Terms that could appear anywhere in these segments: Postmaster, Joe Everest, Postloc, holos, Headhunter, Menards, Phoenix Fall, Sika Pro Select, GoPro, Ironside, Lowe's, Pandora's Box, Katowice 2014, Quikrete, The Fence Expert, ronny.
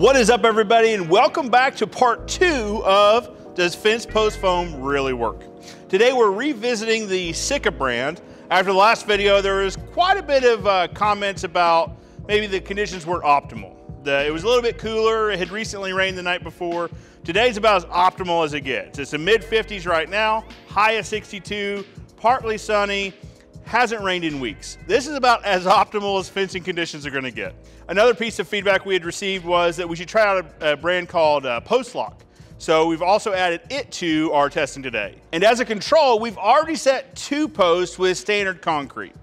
What is up, everybody, and welcome back to part two of Does Fence Post Foam Really Work? Today we're revisiting the Sika brand. After the last video, there was quite a bit of comments about maybe the conditions weren't optimal. It was a little bit cooler, it had recently rained the night before. Today's about as optimal as it gets. It's the mid-50s right now, high of 62, partly sunny, hasn't rained in weeks. This is about as optimal as fencing conditions are gonna get. Another piece of feedback we had received was that we should try out a brand called Postloc. So we've also added it to our testing today. And as a control, we've already set two posts with standard concrete.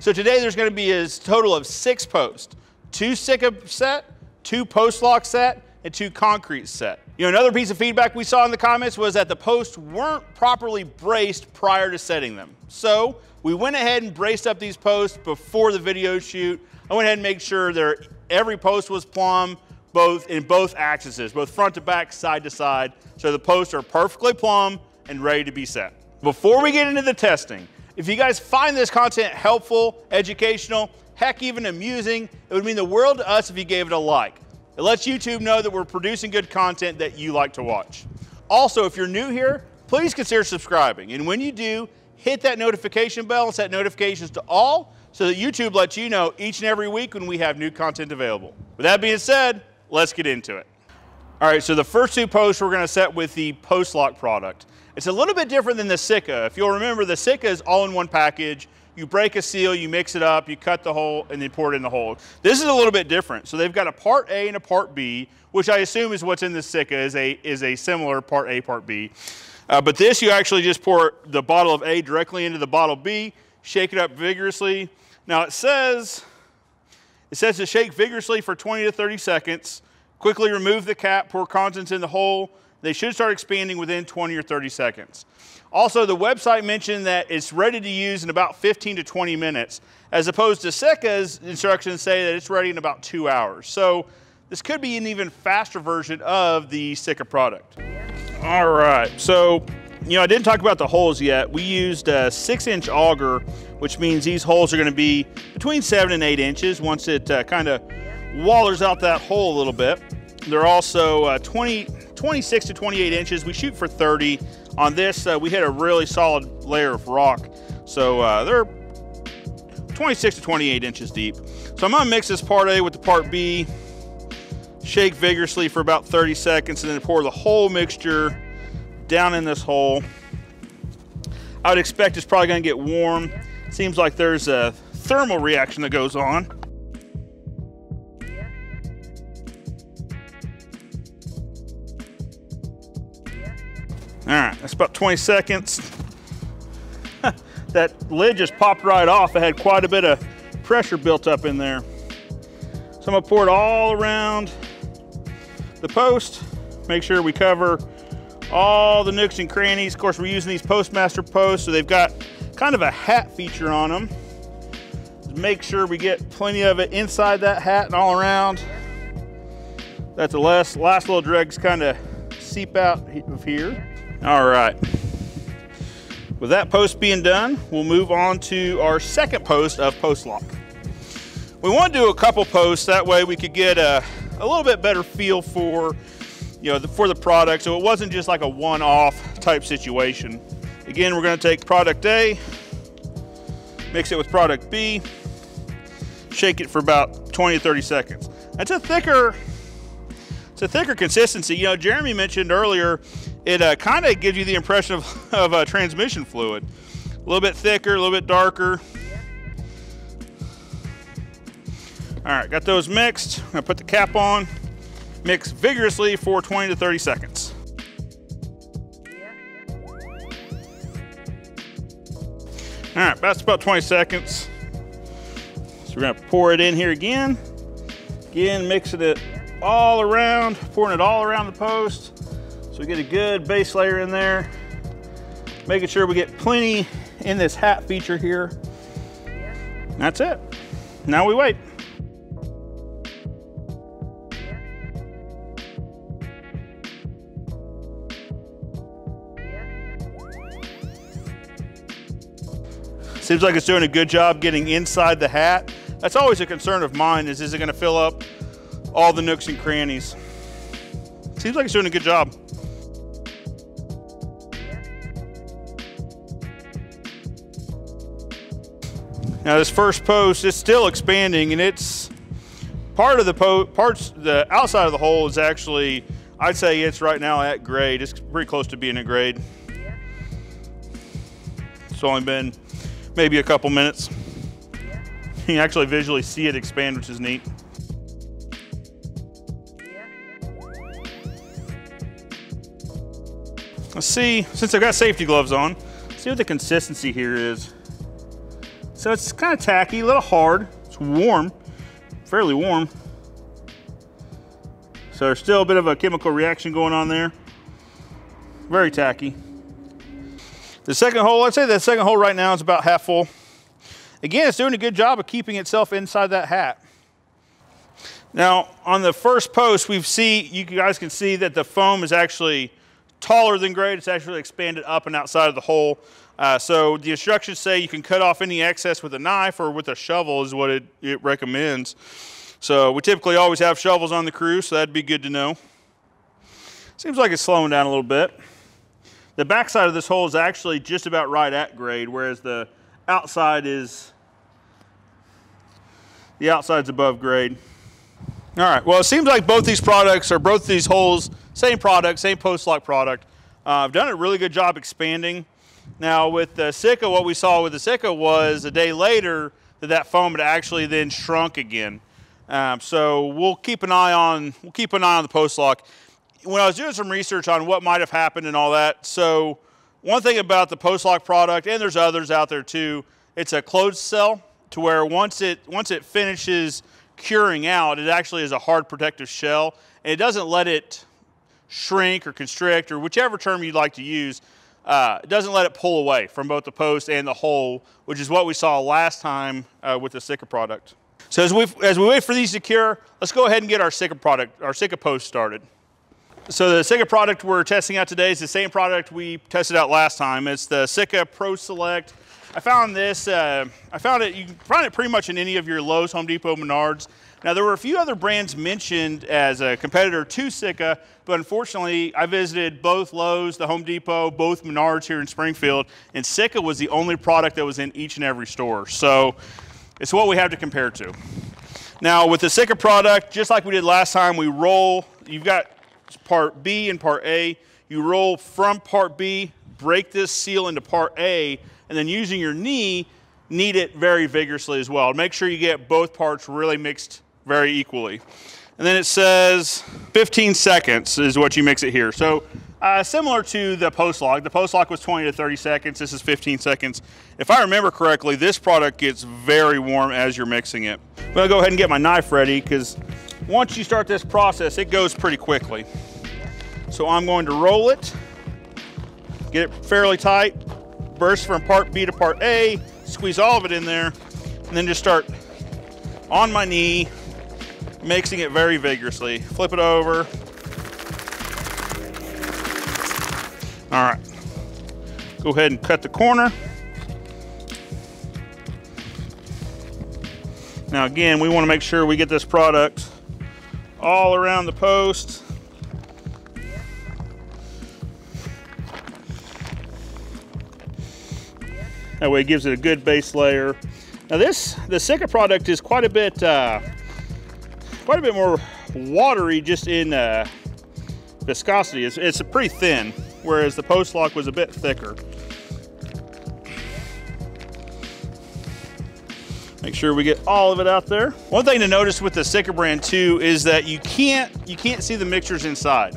So today there's gonna be a total of six posts, two Sika set, two Postloc set, and two concrete set. You know, another piece of feedback we saw in the comments was that the posts weren't properly braced prior to setting them. So we went ahead and braced up these posts before the video shoot. I went ahead and made sure that every post was plumb, in both axes, both front to back, side to side. So the posts are perfectly plumb and ready to be set. Before we get into the testing, if you guys find this content helpful, educational, heck, even amusing, it would mean the world to us if you gave it a like. It lets YouTube know that we're producing good content that you like to watch. Also, if you're new here, please consider subscribing. And when you do, hit that notification bell and set notifications to all so that YouTube lets you know each and every week when we have new content available. With that being said, let's get into it. All right, so the first two posts we're gonna set with the Postloc product. It's a little bit different than the Sika. If you'll remember, the Sika is all in one package. You break a seal, you mix it up, you cut the hole, and then pour it in the hole. This is a little bit different. So they've got a part A and a part B, which I assume is what's in the Sika, is a similar part A, part B. But this, you actually just pour the bottle of A directly into the bottle B, shake it up vigorously. Now it says to shake vigorously for 20 to 30 seconds, quickly remove the cap, pour contents in the hole. They should start expanding within 20 or 30 seconds. Also, the website mentioned that it's ready to use in about 15 to 20 minutes, as opposed to Sika's instructions say that it's ready in about 2 hours. So this could be an even faster version of the Sika product. All right, so, you know, I didn't talk about the holes yet. We used a 6-inch auger, which means these holes are gonna be between 7 and 8 inches once it kind of wallers out that hole a little bit. They're also 26 to 28 inches. We shoot for 30. On this, we hit a really solid layer of rock. So they're 26 to 28 inches deep. So I'm gonna mix this part A with the part B, shake vigorously for about 30 seconds, and then pour the whole mixture down in this hole. I would expect it's probably gonna get warm. Seems like there's a thermal reaction that goes on. All right, that's about 20 seconds. That lid just popped right off. It had quite a bit of pressure built up in there. So I'm gonna pour it all around the post. Make sure we cover all the nooks and crannies. Of course, we're using these Postmaster posts, so they've got kind of a hat feature on them. Make sure we get plenty of it inside that hat and all around. That's the last little dregs kind of seep out of here. All right, with that post being done, we'll move on to our second post of Postloc. We want to do a couple posts, that way we could get a little bit better feel for, you know, for the product, so it wasn't just like a one-off type situation. Again, we're gonna take product A, mix it with product B, shake it for about 20 to 30 seconds. That's a thicker, it's a thicker consistency. You know, Jeremy mentioned earlier, it kind of gives you the impression of transmission fluid. A little bit thicker, a little bit darker. All right, got those mixed. I'm gonna put the cap on, mix vigorously for 20 to 30 seconds. All right, that's about 20 seconds. So we're gonna pour it in here again. Again, mixing it all around, pouring it all around the post. So we get a good base layer in there, making sure we get plenty in this hat feature here. That's it. Now we wait. Seems like it's doing a good job getting inside the hat. That's always a concern of mine, is it gonna fill up all the nooks and crannies. Seems like it's doing a good job. Now this first post is still expanding, and it's part of the the outside of the hole is actually, I'd say it's right now at grade. It's pretty close to being at grade. It's only been maybe a couple minutes. You can actually visually see it expand, which is neat. Let's see, since I've got safety gloves on, let's see what the consistency here is. So it's kind of tacky, a little hard. It's warm, fairly warm. So there's still a bit of a chemical reaction going on there. Very tacky. The second hole, I'd say the second hole right now is about half full. Again, it's doing a good job of keeping itself inside that hat. Now, on the first post, you guys can see that the foam is actually taller than grade. It's actually expanded up and outside of the hole. So the instructions say you can cut off any excess with a knife or with a shovel is what it recommends. So we typically always have shovels on the crew, so that'd be good to know. Seems like it's slowing down a little bit. The backside of this hole is actually just about right at grade, whereas the outside is, the outside's above grade. All right, well, it seems like both these products, or both these holes, same product, same Postloc product. I've done a really good job expanding. Now with the Sika, what we saw with the Sika was a day later that foam had actually then shrunk again. So we'll keep an eye on the Postloc. When I was doing some research on what might have happened and all that, so one thing about the Postloc product, and there's others out there too, it's a closed cell to where once it finishes curing out, it actually is a hard protective shell, and it doesn't let it shrink or constrict or whichever term you'd like to use. It doesn't let it pull away from both the post and the hole, which is what we saw last time with the Sika product. So as we wait for these to cure, let's go ahead and get our Sika product, our Sika post started. So the Sika product we're testing out today is the same product we tested out last time. It's the Sika Pro Select. I found this, you can find it pretty much in any of your Lowe's, Home Depot, Menards. Now there were a few other brands mentioned as a competitor to Sika, but unfortunately I visited both Lowe's, the Home Depot, both Menards here in Springfield, and Sika was the only product that was in each and every store. So it's what we have to compare to. Now with the Sika product, just like we did last time, we roll, you've got part B and part A. You roll from part B, break this seal into part A, and then using your knee, knead it very vigorously as well. Make sure you get both parts really mixed very equally. And then it says 15 seconds is what you mix it here. So similar to the Postloc was 20 to 30 seconds, this is 15 seconds. If I remember correctly, this product gets very warm as you're mixing it. I'm gonna go ahead and get my knife ready because once you start this process, it goes pretty quickly. So I'm going to roll it, get it fairly tight, burst from part B to part A, squeeze all of it in there, and then just start on my knee, mixing it very vigorously. Flip it over. All right, go ahead and cut the corner. Now again, we want to make sure we get this product all around the post. That way it gives it a good base layer. Now the Sika product is quite a bit more watery just in viscosity. It's pretty thin, whereas the Postloc was a bit thicker. Make sure we get all of it out there. One thing to notice with the Sika brand too is that you can't see the mixtures inside.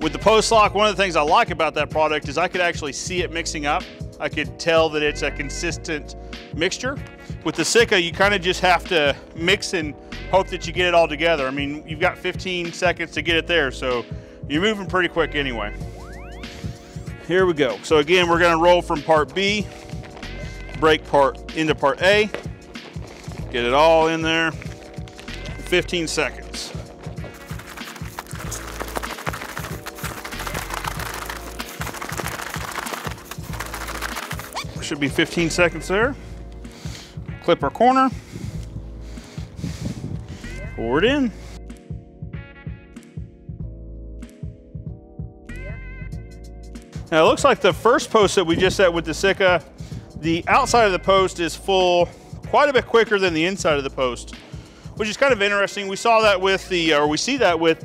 With the Postloc, one of the things I like about that product is I could actually see it mixing up. I could tell that it's a consistent mixture. With the Sika, you kind of just have to mix and hope that you get it all together. I mean, you've got 15 seconds to get it there, so you're moving pretty quick anyway. Here we go. So again, we're gonna roll from part B, break part into part A, get it all in there, 15 seconds. Should be 15 seconds there. Clip our corner, pour it in. Now it looks like the first post that we just set with the Sika, the outside of the post is full quite a bit quicker than the inside of the post, which is kind of interesting. We saw that with the, or we see that with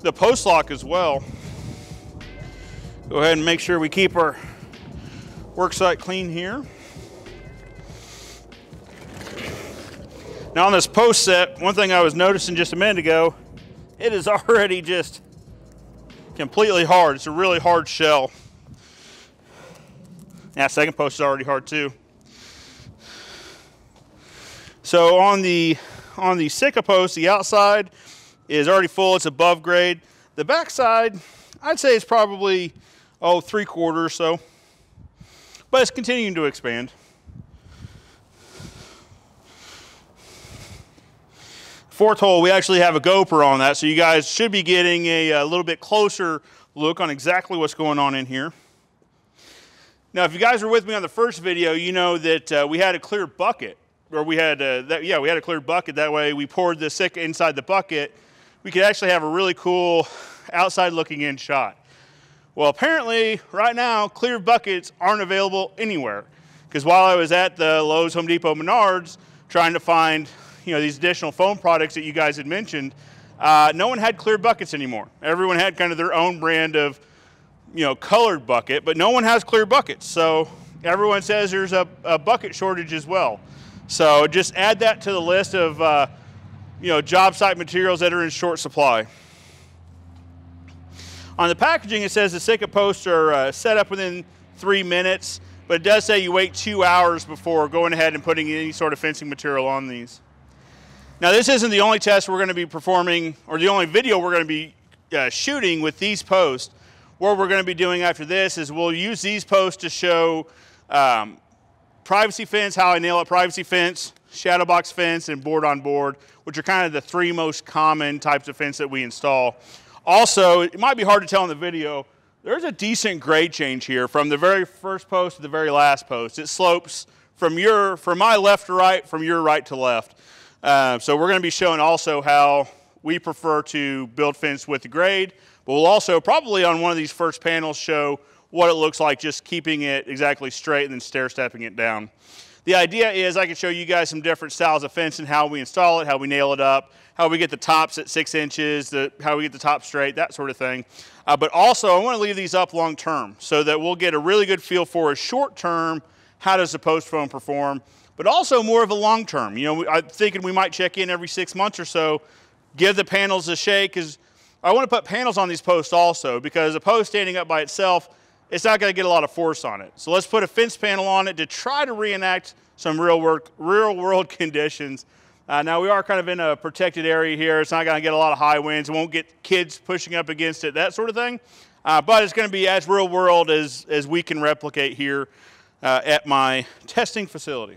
the Postloc as well. Go ahead and make sure we keep our work site clean here. Now on this post set, one thing I was noticing just a minute ago, it is already just completely hard. It's a really hard shell. Now, second post is already hard too. So on the Sika post, the outside is already full. It's above grade. The backside, I'd say it's probably, oh, 3/4 or so, but it's continuing to expand. Fourth hole, we actually have a GoPro on that, so you guys should be getting a little bit closer look on exactly what's going on in here. Now, if you guys were with me on the first video, you know that we had a clear bucket, or we had a clear bucket. That way we poured the Sika inside the bucket. We could actually have a really cool outside looking in shot. Well, apparently right now, clear buckets aren't available anywhere, because while I was at the Lowe's, Home Depot, Menards, trying to find, you know, these additional foam products that you guys had mentioned, no one had clear buckets anymore. Everyone had kind of their own brand of, you know, colored bucket, but no one has clear buckets. So everyone says there's a bucket shortage as well. So just add that to the list of, you know, job site materials that are in short supply. On the packaging, it says the Sika posts are set up within 3 minutes, but it does say you wait 2 hours before going ahead and putting any sort of fencing material on these. Now, this isn't the only test we're going to be performing, or the only video we're going to be shooting with these posts. What we're going to be doing after this is we'll use these posts to show privacy fence, how I nail up privacy fence, shadow box fence, and board on board, which are kind of the 3 most common types of fence that we install. Also, it might be hard to tell in the video, there's a decent grade change here from the very first post to the very last post. It slopes from my left to right, from your right to left. So we're going to be showing also how we prefer to build fence with the grade, but we'll also probably on one of these first panels show what it looks like just keeping it exactly straight and then stair-stepping it down. The idea is I can show you guys some different styles of fence and how we install it, how we nail it up, how we get the tops at 6 inches, how we get the top straight, that sort of thing. But also I want to leave these up long term so that we'll get a really good feel for a short term, how does the post foam perform, but also more of a long term. You know, I'm thinking we might check in every 6 months or so, give the panels a shake, because I want to put panels on these posts also, because a post standing up by itself, it's not going to get a lot of force on it. So let's put a fence panel on it to try to reenact some real world conditions. Now we are kind of in a protected area here. It's not going to get a lot of high winds. It won't get kids pushing up against it, that sort of thing. But it's going to be as real world as we can replicate here at my testing facility.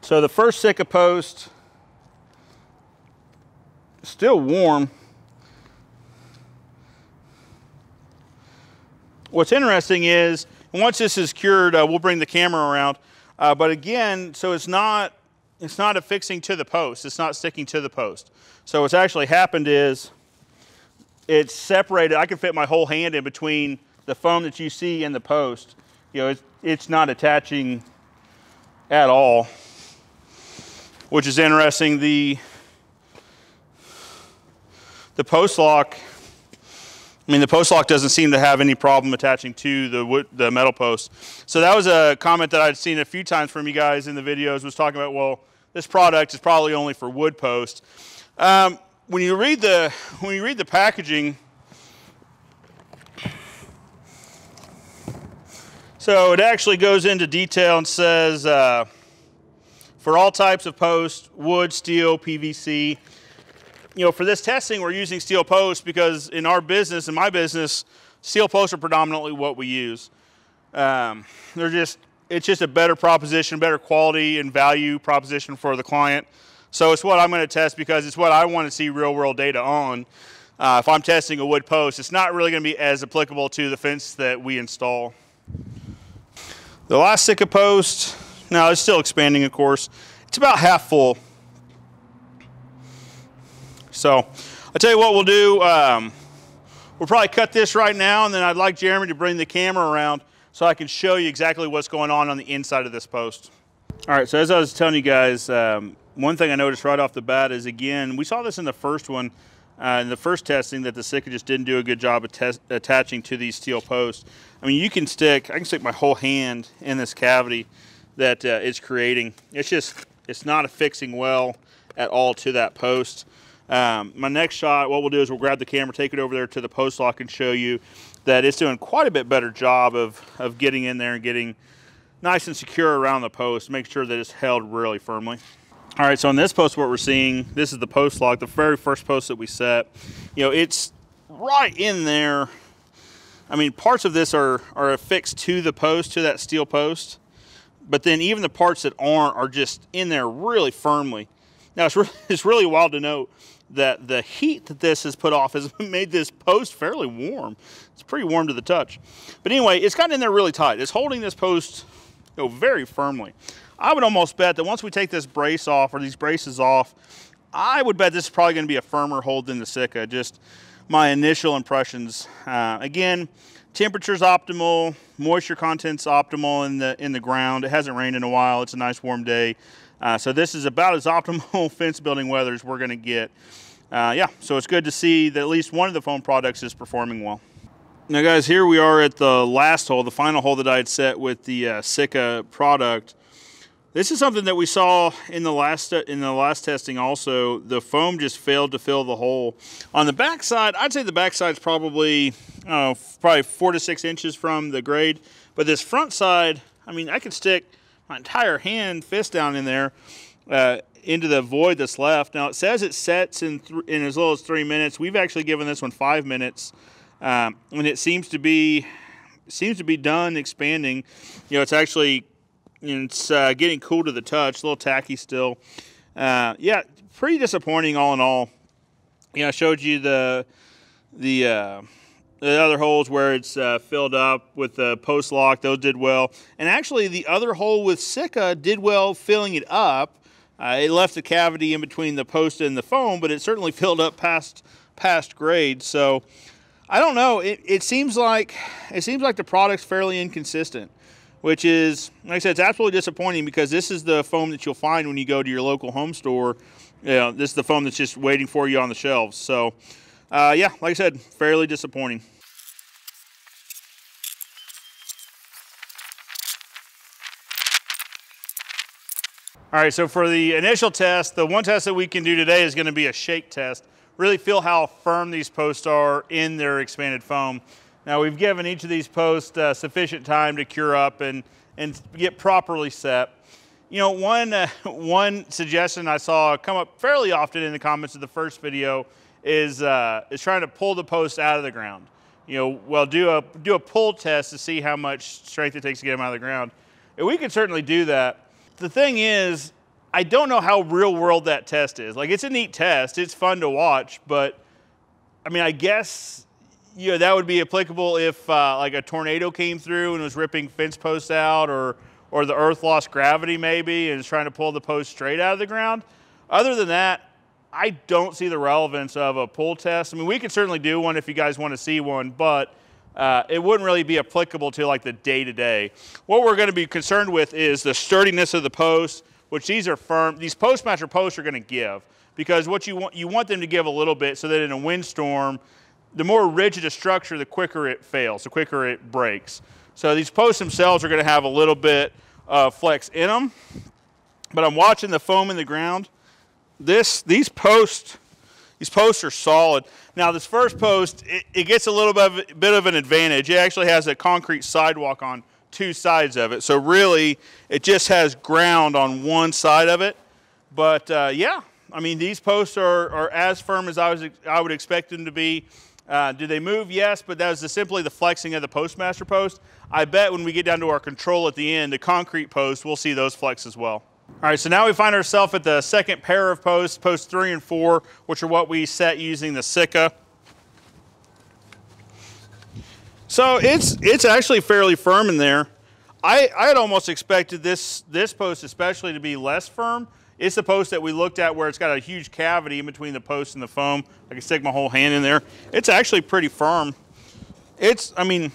So the first Sika post, still warm. What's interesting is, once this is cured, we'll bring the camera around. But again, so it's not affixing to the post. It's not sticking to the post. So what's actually happened is it's separated. I can fit my whole hand in between the foam that you see and the post. You know, it's not attaching at all, which is interesting. The Postloc, I mean, the Postloc doesn't seem to have any problem attaching to the metal post. So that was a comment that I'd seen a few times from you guys in the videos, was talking about, well, this product is probably only for wood posts. When you read the packaging, so it actually goes into detail and says, for all types of posts, wood, steel, PVC. You know, for this testing, we're using steel posts because in our business, in my business, steel posts are predominantly what we use. It's just a better proposition, better quality and value proposition for the client. So it's what I'm going to test because it's what I want to see real world data on. If I'm testing a wood post, it's not really going to be as applicable to the fence that we install. The last Sika post, now it's still expanding, of course. It's about half full. So I I tell you what we'll do, we'll probably cut this right now, and then I'd like Jeremy to bring the camera around so I can show you exactly what's going on the inside of this post. All right, so as I was telling you guys, one thing I noticed right off the bat is, again, we saw this in the first one, in the first testing, that the Sika just didn't do a good job of attaching to these steel posts. I mean, you can stick, I can stick my whole hand in this cavity that it's creating. It's just, it's not affixing well at all to that post. My next shot, what we'll do is we'll grab the camera, take it over there to the Postloc, and show you that it's doing quite a bit better job of getting in there and getting nice and secure around the post. Make sure that it's held really firmly. All right, so on this post, what we're seeing, this is the Postloc, the very first post that we set. You know, it's right in there. I mean, parts of this are affixed to the post, to that steel post, but then even the parts that aren't are just in there really firmly. Now, it's really wild to note that the heat that this has put off has made this post fairly warm. It's pretty warm to the touch. But anyway, it's gotten in there really tight. It's holding this post, you know, very firmly. I would almost bet that once we take this brace off, or these braces off, I would bet this is probably going to be a firmer hold than the Sika. Just my initial impressions. Again, temperature's optimal, moisture content's optimal in the ground. It hasn't rained in a while. It's a nice warm day. So this is about as optimal fence building weather as we're going to get. Yeah, so it's good to see that at least one of the foam products is performing well. Now guys, here we are at the last hole, the final hole that I had set with the Sika product. This is something that we saw in the last testing also. The foam just failed to fill the hole. On the backside, I'd say the backside's probably, I don't know, probably 4 to 6 inches from the grade. But this front side, I mean, I could stick my entire hand, fist down in there, into the void that's left. Now it says it sets in as little as 3 minutes. We've actually given this one 5 minutes, and it seems to be done expanding. You know, it's actually, it's getting cool to the touch, a little tacky still. Yeah, pretty disappointing all in all. You know, I showed you the other holes where it's filled up with the Postloc. Those did well. And actually the other hole with Sika did well filling it up. It left a cavity in between the post and the foam, but it certainly filled up past grade. So I don't know, it seems like the product's fairly inconsistent, which is, like I said, it's absolutely disappointing, because this is the foam that you'll find when you go to your local home store. You know, this is the foam that's just waiting for you on the shelves. So yeah, like I said, fairly disappointing. All right, so for the initial test, the one test that we can do today is going to be a shake test. Really feel how firm these posts are in their expanded foam. Now, we've given each of these posts sufficient time to cure up and get properly set. You know, one suggestion I saw come up fairly often in the comments of the first video is trying to pull the post out of the ground. You know, well, do a pull test to see how much strength it takes to get them out of the ground. And we could certainly do that. The thing is, I don't know how real world that test is. Like, it's a neat test, it's fun to watch, but I mean, I guess, you know, that would be applicable if like a tornado came through and was ripping fence posts out, or the earth lost gravity maybe and is trying to pull the post straight out of the ground. Other than that, I don't see the relevance of a pull test. I mean, we could certainly do one if you guys want to see one, but it wouldn't really be applicable to like the day-to-day. What we're going to be concerned with is the sturdiness of the posts, which these are firm. These Postmaster posts are going to give, because what you want them to give a little bit, so that in a windstorm, the more rigid a structure, the quicker it fails, the quicker it breaks. So these posts themselves are going to have a little bit of flex in them, but I'm watching the foam in the ground. These posts are solid. Now this first post, it gets a little bit of an advantage. It actually has a concrete sidewalk on two sides of it. So really, it just has ground on one side of it. But yeah, I mean, these posts are as firm as I would expect them to be. Do they move? Yes, but that was simply the flexing of the Postmaster post. I bet when we get down to our control at the end, the concrete posts, we'll see those flex as well. All right, so now we find ourselves at the second pair of posts, posts 3 and 4, which are what we set using the Sika. So it's actually fairly firm in there. I had almost expected this post especially to be less firm. It's the post that we looked at where it's got a huge cavity in between the post and the foam. I can stick my whole hand in there. It's actually pretty firm. It's, I mean,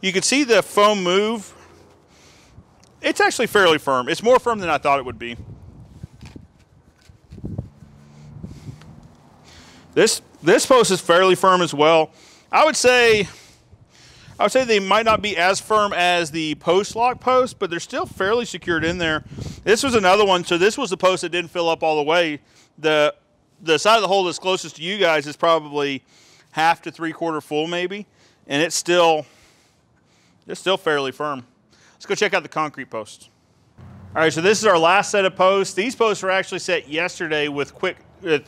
you can see the foam move. It's actually fairly firm. It's more firm than I thought it would be. This post is fairly firm as well. I would say they might not be as firm as the Postloc post, but they're still fairly secured in there. This was another one. So this was the post that didn't fill up all the way. The side of the hole that's closest to you guys is probably 1/2 to 3/4 full maybe. And it's still fairly firm. Let's go check out the concrete posts. All right, so this is our last set of posts. These posts were actually set yesterday with Quikrete.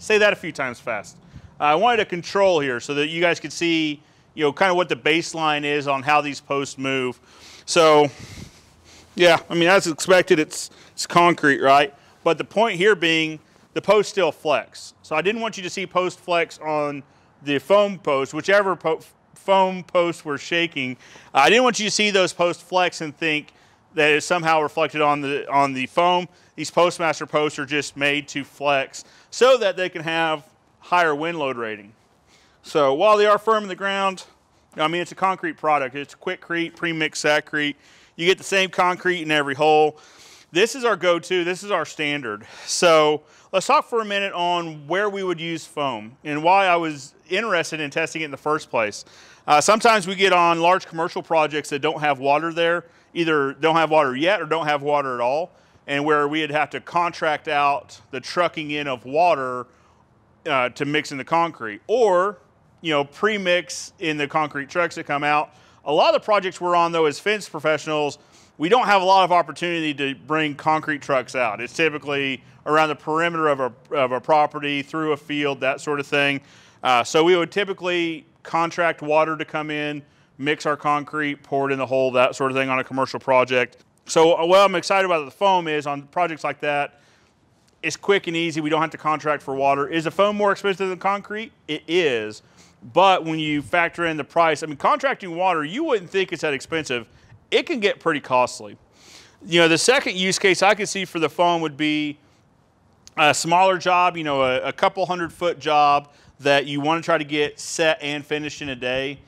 Say that a few times fast. I wanted to control here so that you guys could see, you know, kind of what the baseline is on how these posts move. So, yeah, I mean, as expected, it's concrete, right? But the point here being the posts still flex. So I didn't want you to see post flex on the foam post, whichever foam posts were shaking. I didn't want you to see those posts flex and think that is somehow reflected on the foam. These Postmaster posts are just made to flex so that they can have higher wind load rating. So while they are firm in the ground, I mean, it's a concrete product. It's Quikrete, pre-mixed sacrete. You get the same concrete in every hole. This is our go-to, this is our standard. So let's talk for a minute on where we would use foam and why I was interested in testing it in the first place. Sometimes we get on large commercial projects that don't have water there, either don't have water yet or don't have water at all, and where we'd have to contract out the trucking in of water to mix in the concrete, or, you know, pre-mix in the concrete trucks that come out. A lot of the projects we're on, though, as fence professionals, we don't have a lot of opportunity to bring concrete trucks out. It's typically around the perimeter of a property, through a field, that sort of thing. So we would typically contract water to come in, mix our concrete, pour it in the hole, that sort of thing on a commercial project. So what I'm excited about the foam is on projects like that, it's quick and easy. We don't have to contract for water. Is the foam more expensive than concrete? It is. But when you factor in the price, I mean, contracting water, you wouldn't think it's that expensive. It can get pretty costly. You know, the second use case I could see for the foam would be a smaller job, you know, a couple 100-foot job that you want to try to get set and finished in a day.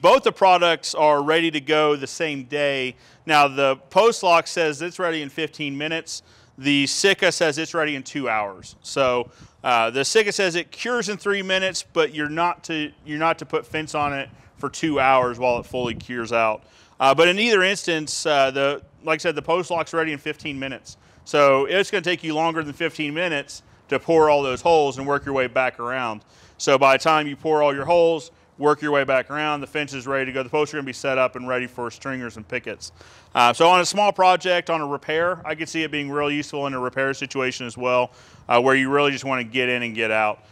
Both the products are ready to go the same day. Now, the Postloc says it's ready in 15 minutes. The Sika says it's ready in 2 hours. So the Sika says it cures in 3 minutes, but you're not to put fence on it for 2 hours while it fully cures out. But in either instance, like I said, the Postloc's ready in 15 minutes. So it's going to take you longer than 15 minutes to pour all those holes and work your way back around. So by the time you pour all your holes, work your way back around, the fence is ready to go. The posts are going to be set up and ready for stringers and pickets. So on a small project, on a repair, I could see it being real useful in a repair situation as well, where you really just want to get in and get out.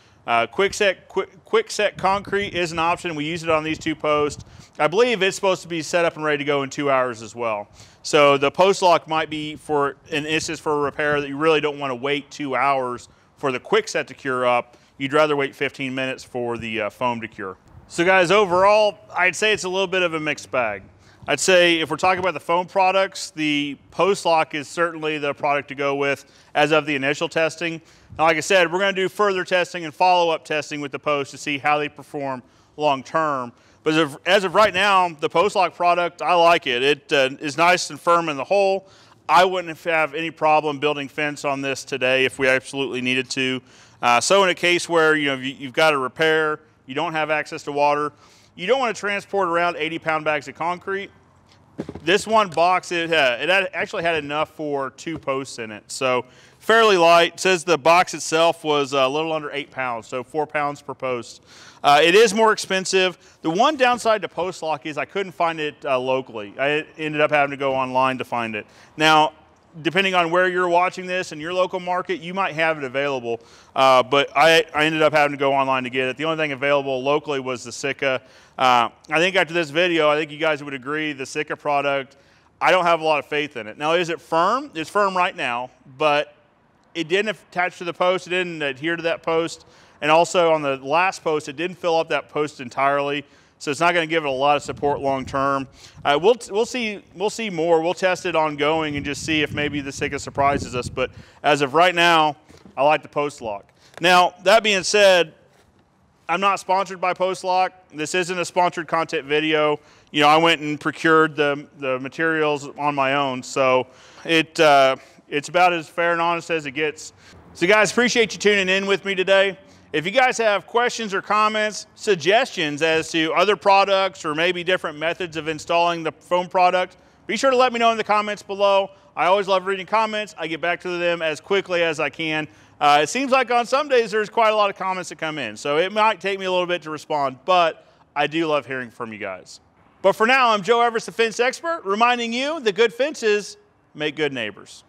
Quick set concrete is an option. We use it on these two posts. I believe it's supposed to be set up and ready to go in 2 hours as well. So the Postloc might be for an instance for a repair that you really don't want to wait 2 hours for the quick set to cure up. You'd rather wait 15 minutes for the foam to cure. So guys, overall, I'd say it's a little bit of a mixed bag. I'd say if we're talking about the foam products, the Postloc is certainly the product to go with as of the initial testing. Now, like I said, we're going to do further testing and follow-up testing with the post to see how they perform long-term. But as of right now, the Postloc product, I like it. It is nice and firm in the hole. I wouldn't have any problem building fence on this today if we absolutely needed to. So in a case where, you know, you've got a repair, you don't have access to water, you don't want to transport around 80-pound bags of concrete. This one box, it actually had enough for 2 posts in it. So fairly light. It says the box itself was a little under 8 pounds, so 4 pounds per post. It is more expensive. The one downside to Postloc is I couldn't find it locally. I ended up having to go online to find it. Now, depending on where you're watching this in your local market, you might have it available. But I ended up having to go online to get it. The only thing available locally was the Sika. I think after this video, I think you guys would agree the Sika product, I don't have a lot of faith in it. Now, is it firm? It's firm right now, but it didn't attach to the post. It didn't adhere to that post. And also on the last post, it didn't fill up that post entirely. so it's not going to give it a lot of support long term. We'll see more. We'll test it ongoing and just see if maybe the Sika surprises us. But as of right now, I like the Postloc. Now that being said, I'm not sponsored by Postloc. This isn't a sponsored content video. You know, I went and procured the materials on my own, so it's about as fair and honest as it gets. So guys, appreciate you tuning in with me today. If you guys have questions or comments, suggestions as to other products or maybe different methods of installing the foam product, be sure to let me know in the comments below. I always love reading comments. I get back to them as quickly as I can. It seems like on some days there's quite a lot of comments that come in, so it might take me a little bit to respond, but I do love hearing from you guys. But for now, I'm Joe Everest, the Fence Expert, reminding you that good fences make good neighbors.